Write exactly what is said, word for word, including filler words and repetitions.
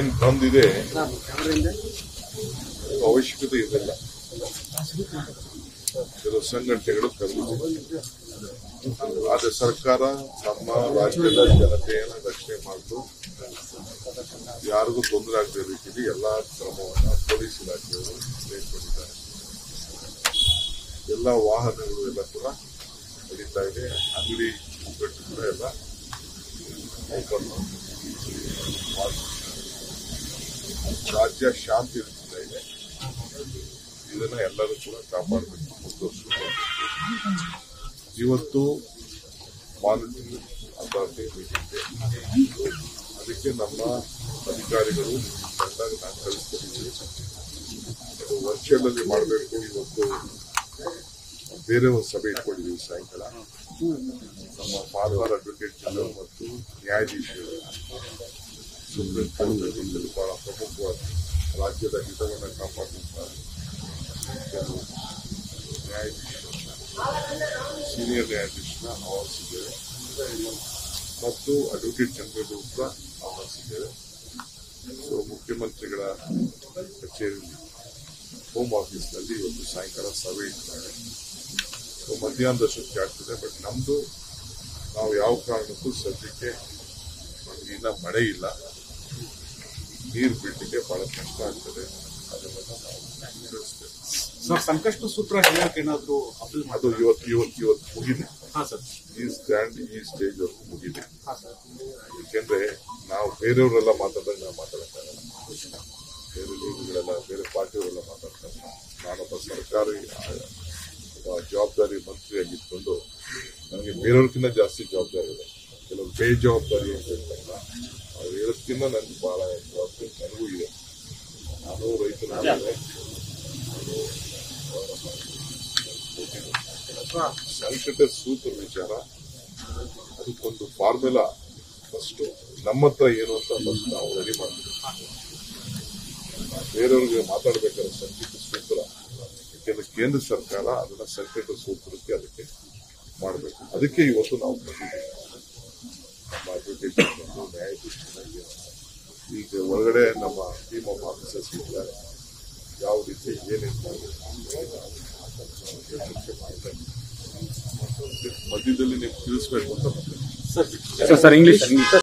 ಏನು ತಂದಿದೆ ಅವಶ್ಯಕತೆ ಇದೆಲ್ಲ ಕೆಲವು ಸಂಘಟನೆಗಳು ತಂದಿದೆ. ಆದರೆ ಸರ್ಕಾರ ನಮ್ಮ ರಾಜ್ಯದ ಜನತೆಯನ್ನು ರಕ್ಷಣೆ ಮಾಡಿತು, ಯಾರಿಗೂ ತೊಂದರೆ ಆಗದೇ ರೀತಿಯಲ್ಲಿ ಎಲ್ಲ ಕ್ರಮವನ್ನು ಪೊಲೀಸ್ ಇಲಾಖೆಯವರು ಕೈಗೊಂಡಿದ್ದಾರೆ. ಎಲ್ಲ ವಾಹನಗಳು ಎಲ್ಲ ಕೂಡ ನಡೀತಾ ಇದೆ, ಅಂಗಡಿ ಕಟ್ಟು ಕೂಡ ಎಲ್ಲ ಓಪನ್ ಮಾಡ್ತಾರೆ. ರಾಜ್ಯ ಶಾಂತಿ ಇರ್ತಾ ಇದೆ, ಇದನ್ನ ಎಲ್ಲರೂ ಕೂಡ ಕಾಪಾಡಬೇಕು, ಮುಂದುವರಿಸಬೇಕು. ಇವತ್ತು ಮಾನಿಟರಿಂಗ್ ಅಥಾರಿಟಿ ಮೀಟಿಂಗ್ ಇದೆ, ಅದಕ್ಕೆ ನಮ್ಮ ಅಧಿಕಾರಿಗಳು ಬಂದಾಗ ನಾನು ಕಳಿಸ್ಕೊಟ್ಟಿದ್ದೀವಿ. ಅದು ವರ್ಷದಲ್ಲಿ ಮಾಡಬೇಕು. ಇವತ್ತು ಬೇರೆ ಒಂದು ಸಭೆ ಇಟ್ಕೊಂಡಿದ್ದೀವಿ ಸಾಯಂಕಾಲ. ನಮ್ಮ ಪಾಲ್ವಾರ್ ಅಡ್ವೊಕೇಟ್ ಜನರಲ್ ಮತ್ತು ನ್ಯಾಯಾಧೀಶರು ಸುಪ್ರೀಂ ಕೋರ್ಟ್ನಲ್ಲಿ ಬಹಳ ಪ್ರಮುಖವಾದ ರಾಜ್ಯದ ಹಿತವನ್ನು ಕಾಪಾಡುವಂಥ ಕೆಲವು ನ್ಯಾಯಾಧೀಶರು, ಸೀನಿಯರ್ ನ್ಯಾಯಾಧೀಶನ ಆಹ್ವಾನಿಸಿದ್ದೇವೆ ಮತ್ತು ಅಡ್ವೊಕೇಟ್ ಜನರಲ್ ಕೂಡ ಆಹ್ವಾನಿಸಿದ್ದೇವೆ. ಸೊ ಮುಖ್ಯಮಂತ್ರಿಗಳ ಕಚೇರಿ ಹೋಮ್ ಆಫೀಸ್ನಲ್ಲಿ ಇವತ್ತು ಸಾಯಂಕಾಲ ಸಭೆ ಇಟ್ಟಿದ್ದಾರೆ. ಸೊ ಮಧ್ಯಾಹ್ನದಷ್ಟೊತ್ತಿಗೆ ಆಗ್ತದೆ. ಬಟ್ ನಮ್ಮದು ನಾವು ಯಾವ ಕಾರಣಕ್ಕೂ ಸದ್ಯಕ್ಕೆ ಇನ್ನ ಮಳೆ ಇಲ್ಲ, ನೀರು ಬಿಡಲಿಕ್ಕೆ ಬಹಳ ಕಷ್ಟ ಆಗ್ತದೆ. ಸಂಕಷ್ಟ ಸೂತ್ರ ಏನಾದರೂ ಅದು ಇವತ್ತು ಇವತ್ತು ಇವತ್ತು ಮುಗಿದೆ. ಈ ಸ್ಟ್ಯಾಂಡ್ ಈ ಸ್ಟೇಜ್ ವರೆಗೂ ಮುಗಿದೆ. ಯಾಕೆಂದ್ರೆ ನಾವು ಬೇರೆಯವರೆಲ್ಲ ಮಾತಾಡಿದಾಗ ನಾವು ಮಾತಾಡಕ್ಕಾಗಲ್ಲ, ಬೇರೆ ಲೀಡರ್ಗಳೆಲ್ಲ ಬೇರೆ ಪಾರ್ಟಿಯವರೆಲ್ಲ ಮಾತಾಡ್ತಾರೆ. ನಾನೊಬ್ಬ ಸರ್ಕಾರಿ ಜವಾಬ್ದಾರಿ ಮಂತ್ರಿಯಾಗಿಟ್ಕೊಂಡು ನನಗೆ ಬೇರೆಯವ್ರಕ್ಕಿಂತ ಜಾಸ್ತಿ ಜವಾಬ್ದಾರಿ ಇದೆ. ಕೆಲವು ಬೇಜವಾಬ್ದಾರಿ ಅಂತ ಹೇಳ್ತಾರಲ್ಲ, ಅವ್ರು ಹೇಳೋದ್ಕಿಂತ ನನಗೆ ಭಾಳ ಜವಾಬ್ದಾರಿ ನನಗೂ ಇದೆ. ನಾನು ರೈತನ ಸಂಕಟ ಸೂತ್ರ ವಿಚಾರ ಅದಕ್ಕೊಂದು ಫಾರ್ಮುಲಾ ಫಸ್ಟು ನಮ್ಮ ಹತ್ರ ಏನು ಅಂತ ಫಸ್ಟ್ ನಾವು ರೆಡಿ ಮಾಡ್ತೀವಿ. ಬೇರೆಯವ್ರಿಗೆ ಮಾತಾಡಬೇಕಾದ್ರೆ ಸಂಕಟ ಸೂತ್ರ, ಯಾಕೆಂದ್ರೆ ಕೇಂದ್ರ ಸರ್ಕಾರ ಅದನ್ನ ಸಂಕಟ ಸೂತ್ರಕ್ಕೆ ಅದಕ್ಕೆ ಮಾಡಬೇಕು. ಅದಕ್ಕೆ ಇವತ್ತು ನಾವು ಬಂದಿದ್ದೀವಿ. ಈಗ ಹೊರಗಡೆ ನಮ್ಮ ಟೀಮ್ ಆಫ್ ಆಫೀಸರ್ಸ್ ಇದ್ದಾರೆ, ಯಾವ ರೀತಿ ಏನೇನು ಮಾಡಬೇಕು ಮಧ್ಯದಲ್ಲಿ ನೀವು ತಿಳಿಸ್ಬೇಕು ಅಂತ.